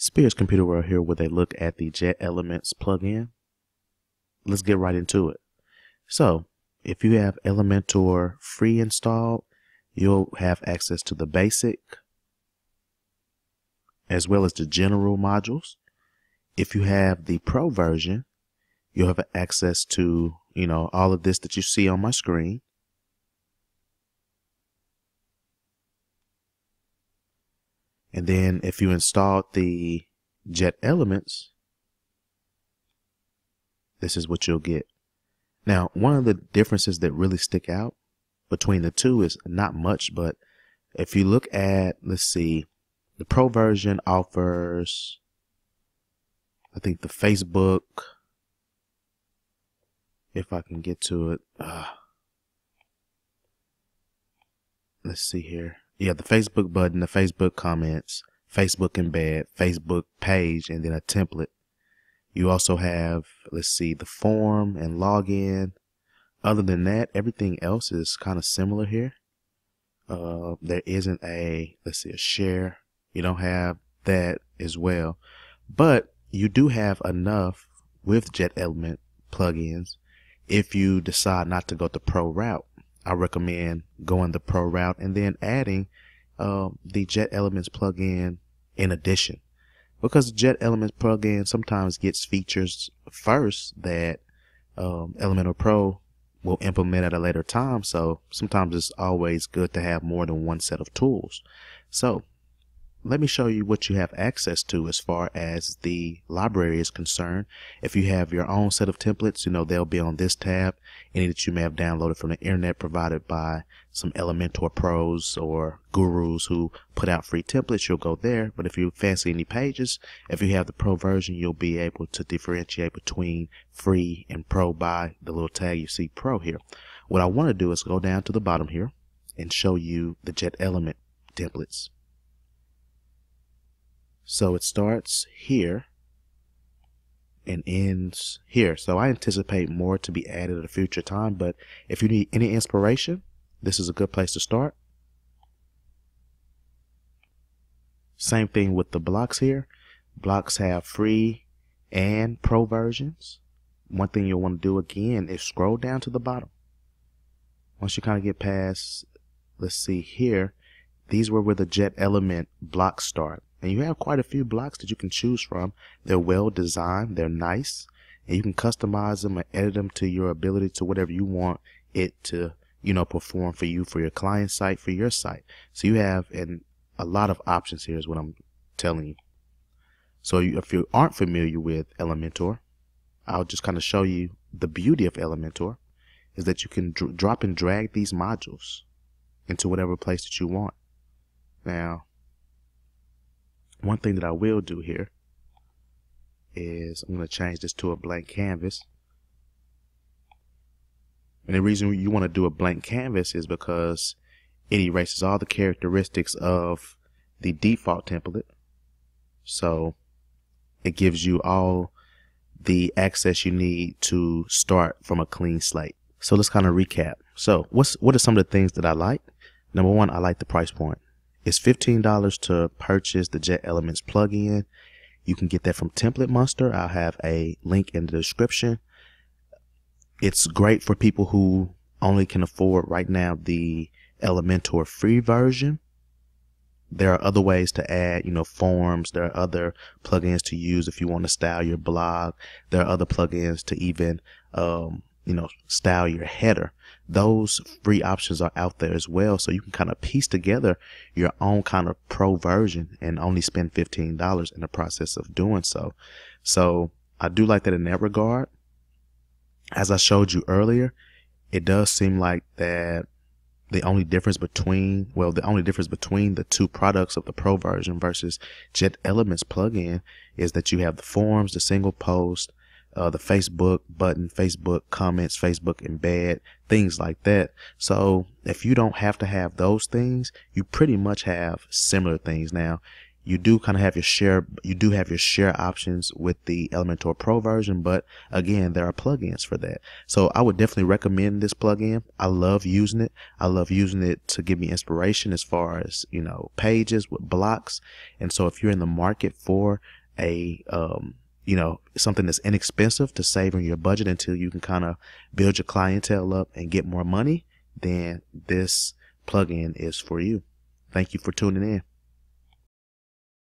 Spears Computer World here with a look at the Jet Elements plugin. Let's get right into it. So, if you have Elementor Free installed, you'll have access to the basic as well as the general modules. If you have the Pro version, you'll have access to, all of this that you see on my screen. And then if you installed the Jet Elements, this is what you'll get. Now, one of the differences that really stick out between the two is not much, but if you look at, let's see, the Pro version offers, I think, the Facebook, if I can get to it, let's see here. Yeah, the Facebook button, the Facebook comments, Facebook embed, Facebook page, and then a template. You also have, let's see, the form and login. Other than that, everything else is kind of similar here. There isn't a, let's see, a share. You don't have that as well. But you do have enough with Jet Element plugins if you decide not to go the pro route. I recommend going the pro route and then adding the Jet Elements plugin in addition, because the Jet Elements plugin sometimes gets features first that Elementor Pro will implement at a later time. So sometimes it's always good to have more than one set of tools. So let me show you what you have access to as far as the library is concerned. If you have your own set of templates, they'll be on this tab. Any that you may have downloaded from the internet provided by some Elementor pros or gurus who put out free templates, you'll go there. But if you fancy any pages, if you have the pro version, you'll be able to differentiate between free and pro by the little tag you see, pro, here. What I want to do is go down to the bottom here and show you the Jet Element templates. So it starts here and ends here. So I anticipate more to be added at a future time, but if you need any inspiration, this is a good place to start. Same thing with the blocks here. Blocks have free and pro versions. One thing you'll want to do again is scroll down to the bottom. Once you kind of get past, let's see here, these were where the Jet Element blocks start. And you have quite a few blocks that you can choose from. They're well designed, they're nice, and you can customize them and edit them to your ability, to whatever you want it to, perform for you, for your client site, for your site. So you have a lot of options here, is what I'm telling you. So if you aren't familiar with Elementor, I'll just kind of show you the beauty of Elementor is that you can drop and drag these modules into whatever place that you want. Now, one thing that I will do here is I'm going to change this to a blank canvas. And the reason you want to do a blank canvas is because it erases all the characteristics of the default template. So it gives you all the access you need to start from a clean slate. So let's kind of recap. So what are some of the things that I like? Number one, I like the price point. It's $15 to purchase the Jet Elements plugin. You can get that from Template Monster. I'll have a link in the description. It's great for people who only can afford right now the Elementor Free version. There are other ways to add, forms. There are other plugins to use if you want to style your blog. There are other plugins to even, style your header. Those free options are out there as well. So you can kind of piece together your own kind of pro version and only spend $15 in the process of doing so. So I do like that in that regard. As I showed you earlier, it does seem like that the only difference between the two products of the pro version versus Jet Elements plugin is that you have the forms, the single post, the Facebook button, Facebook comments, Facebook embed, things like that. So if you don't have to have those things, you pretty much have similar things. Now, you do kind of have your share, you do have your share options with the Elementor Pro version, but again, there are plugins for that. So I would definitely recommend this plugin. I love using it. I love using it to give me inspiration as far as, you know, pages with blocks. And so if you're in the market for a, you know, something that's inexpensive to save on your budget until you can kind of build your clientele up and get more money, then this plugin is for you. Thank you for tuning in.